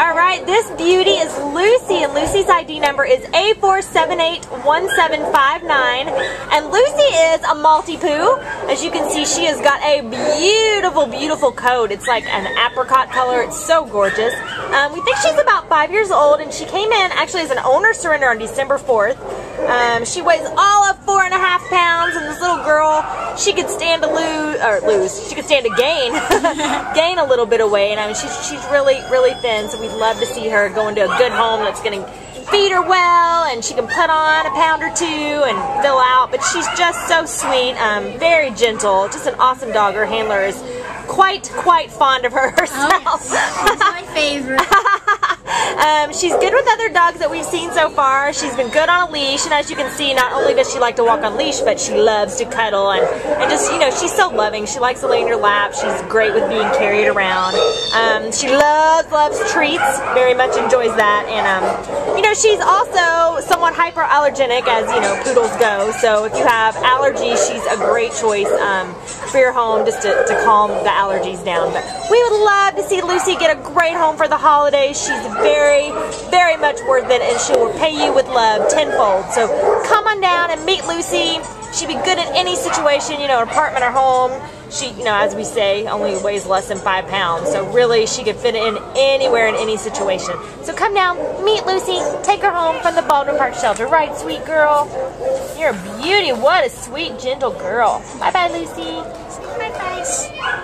All right, this beauty is Lucy, and Lucy's ID number is A4781759. And Lucy is a Maltipoo. As you can see, she has got a beautiful, beautiful coat. It's like an apricot color. It's so gorgeous. We think she's about 5 years old, and she came in actually as an owner surrender on December 4th. She weighs all of 4.5 pounds, and this little girl, she could stand to gain gain a little bit of weight. And I mean, she's really thin, so we'd love to see her go into a good home that's going to feed her well, and she can put on a pound or two and fill out. But she's just so sweet, very gentle, just an awesome dog. Her handler is quite fond of her herself. Oh, she's my favorite. She's good with other dogs that we've seen so far. She's been good on a leash, and as you can see, not only does she like to walk on leash, but she loves to cuddle, and just, you know, she's so loving. She likes to lay in your lap. She's great with being carried around. She loves treats, very much enjoys that, and, you know, she's also somewhat hyperallergenic, as, you know, poodles go, so if you have allergies, she's a great choice for your home, just to calm the allergies down. But we would love to see Lucy get a great home for the holidays. She's very much worth it, and she will repay you with love tenfold. So come on down and meet Lucy. She'd be good in any situation, you know, apartment or home. She, you know, as we say, only weighs less than 5 pounds, so really she could fit in anywhere in any situation. So come down, meet Lucy, take her home from the Baldwin Park shelter. Right, sweet girl? You're a beauty. What a sweet, gentle girl. Bye-bye, Lucy. Bye-bye.